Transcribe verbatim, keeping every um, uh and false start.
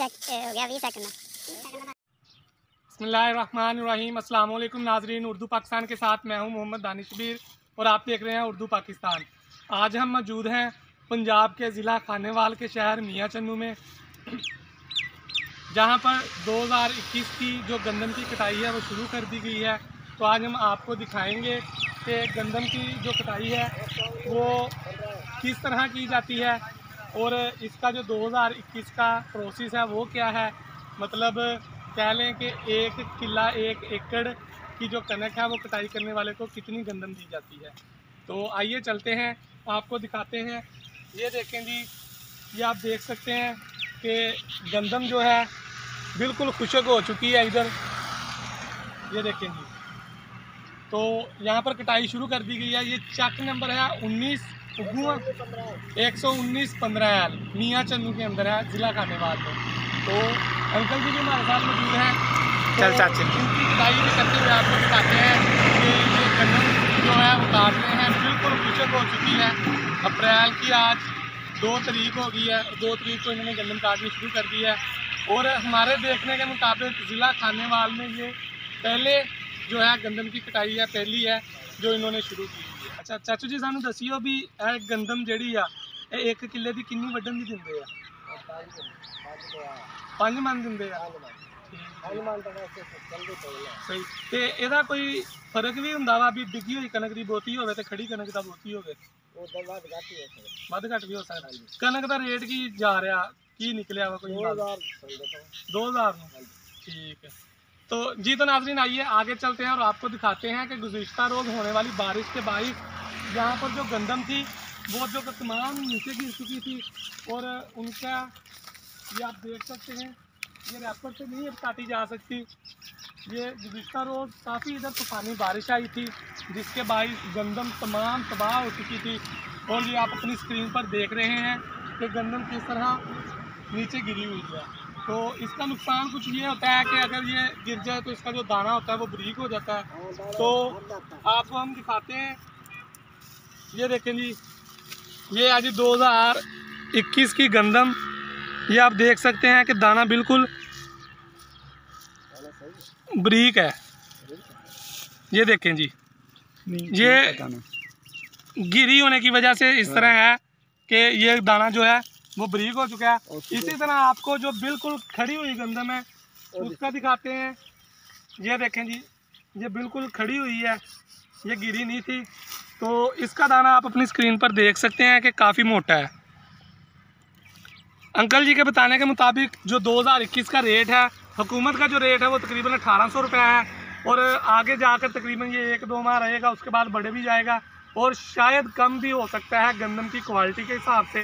हो गया बीस सेकंड। बिस्मिल्लाहिर्रहमानिर्रहीम। अस्सलाम वालेकुम नाजरीन, उर्दू पाकिस्तान के साथ मैं हूं मोहम्मद दानिशबीर और आप देख रहे हैं उर्दू पाकिस्तान। आज हम मौजूद हैं पंजाब के ज़िला खानेवाल के शहर मियाँ चन्नू में, जहां पर दो हज़ार इक्कीस की जो गंदम की कटाई है वो शुरू कर दी गई है। तो आज हम आपको दिखाएंगे कि गंदम की जो कटाई है वो किस तरह की जाती है और इसका जो दो हज़ार इक्कीस का प्रोसेस है वो क्या है। मतलब कह लें कि एक किला एक एकड़ की जो कनक है वो कटाई करने वाले को कितनी गंदम दी जाती है। तो आइए चलते हैं, आपको दिखाते हैं। ये देखें जी, ये आप देख सकते हैं कि गंदम जो है बिल्कुल खुशक हो चुकी है। इधर ये देखें जी, तो यहाँ पर कटाई शुरू कर दी गई है। ये चक नंबर है उन्नीस एक सौ उन्नीस पंद्रह एल मियाँ चन्नू के अंदर है, ज़िला खानेवाल में। तो अंकल जी भी हमारे साथ मौजूद हैं, चल चाचे इनकी कटाई करते हुए आपको बताते हैं कि ये गंदम जो है वो काटते हैं, बिल्कुल खुशक हो चुकी है। अप्रैल की आज दो तारीख हो गई है, दो तारीख को इन्होंने गंदम काटनी शुरू कर दी है। और हमारे देखने के मुताबिक ज़िला खानेवाल में ये पहले जो है गंदम की कटाई है, पहली है जो इन्होंने शुरू की है। अच्छा चाचू जी, सानू दसियो भी यह गंदम जी आ एक किले की किन्नी वड्ढन की देंगे? पाँच मन देंगे। सही तो यदा कोई फर्क भी होंगे वा भी डिगी हुई कनक की बोती हो खड़ी कनक का बोती हो? ਵੱਧ ਘੱਟ भी हो सकता है। कनक का रेट की जा रहा की निकलिया वा कोई दो हज़ार में? ठीक है। तो जी तो नाजरीन आइए आगे चलते हैं और आपको दिखाते हैं कि गुज़िश्ता रोज़ होने वाली बारिश के बाइस यहाँ पर जो गंदम थी वो जो तमाम नीचे गिर चुकी थी। और उनका ये आप देख सकते हैं, ये रैपर से नहीं काटी जा सकती। ये गुज़िश्ता रोज़ काफ़ी इधर तूफ़ानी बारिश आई थी जिसके बाइस गंदम तमाम तबाह हो चुकी थी। और ये आप अपनी स्क्रीन पर देख रहे हैं कि गंदम किस तरह नीचे गिरी हुई है। तो इसका नुकसान कुछ ये होता है कि अगर ये गिर जाए तो इसका जो दाना होता है वो बारीक हो जाता है। तो आपको हम दिखाते हैं, ये देखें जी, ये आज दो हज़ार इक्कीस की गंदम, ये आप देख सकते हैं कि दाना बिल्कुल बारीक है। ये देखें जी, ये गिरी होने की वजह से इस तरह है कि ये दाना जो है वो बारीक हो चुका है। इसी तरह आपको जो बिल्कुल खड़ी हुई गंदम है उसका दिखाते हैं। ये देखें जी, ये बिल्कुल खड़ी हुई है, ये गिरी नहीं थी। तो इसका दाना आप अपनी स्क्रीन पर देख सकते हैं कि काफ़ी मोटा है। अंकल जी के बताने के मुताबिक जो दो हज़ार इक्कीस का रेट है, हुकूमत का जो रेट है वो तकरीबन अठारह सौ रुपया है। और आगे जाकर तकरीबन ये एक दो माह रहेगा, उसके बाद बढ़े भी जाएगा और शायद कम भी हो सकता है गंदम की क्वालिटी के हिसाब से।